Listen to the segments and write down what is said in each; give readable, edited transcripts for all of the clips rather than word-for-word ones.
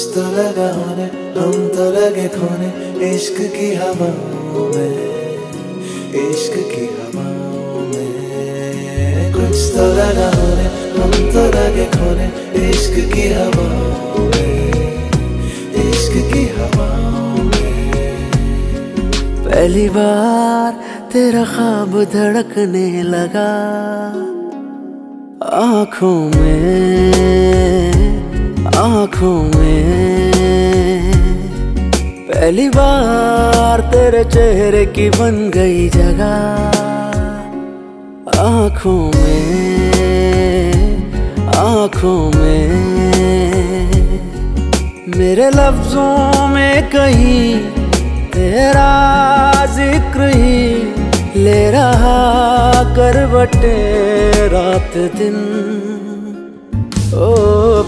कुछ तो लगा होने, हम तो लगे खोने इश्क की हवाओं में, इश्क की हवाओं में। कुछ तो लगा होने, हम तो लगे खोने इश्क की हवाओं में, इश्क की हवाओं में। पहली बार तेरा ख्वाब धड़कने लगा आँखों में, आँखों में। पहली बार तेरे चेहरे की बन गई जगह आँखों में, आँखों में। मेरे लफ्जों में कहीं तेरा जिक्र ही ले रहा करवटे रात दिन। ओ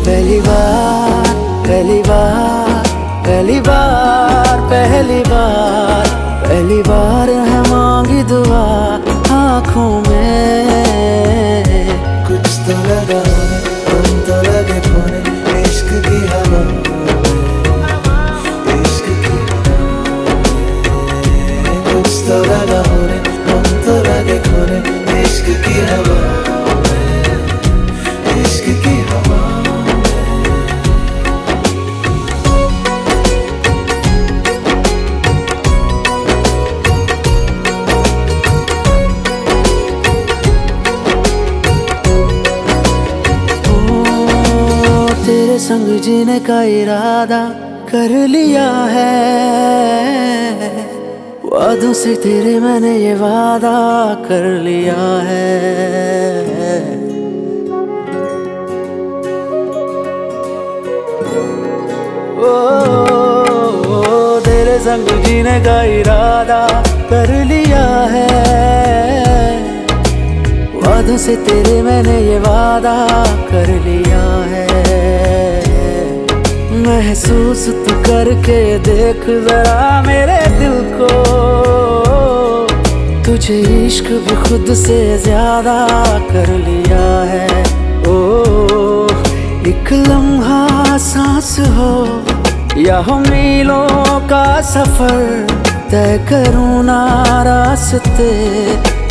पहली बार, पहली बार, पहली बार, पहली बार, पहली बार है मांगी दुआ आँखों में। कुछ तो लगा होने, हम तो लगे खोने इश्क की हवा, इश्क की हवा। कुछ तो लगा होने, हम तो लगे खोने इश्क की हवा, इश्क की हवा। ओ तेरे संग जीने का इरादा कर लिया है, वादों से तेरे मैंने ये वादा कर लिया है। ओ तेरे संग जीने का इरादा कर लिया है, वादों से तेरे मैंने ये वादा कर लिया है। महसूस तू करके देख जरा मेरे दिल को, तुझे इश्क भी खुद से ज्यादा कर लिया है। ओ एक लम्हा सांस हो या हो मीलों का सफर, तय करूँ ना रास्ते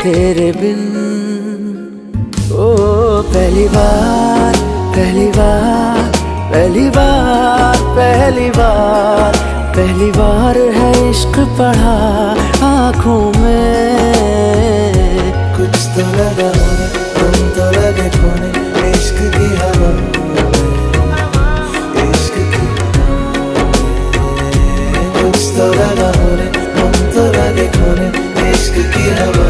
तेरे बिन। ओ पहली बार, पहली बार, पहली बार, पहली बार, पहली बार है इश्क पढ़ा आँखों में। कुछ तो लगा होने, हम तो लगे खोने इश्क की हवा, इश्क की हवा। कुछ तो लगा होने, हम तो लगे खोने इश्क की हवा।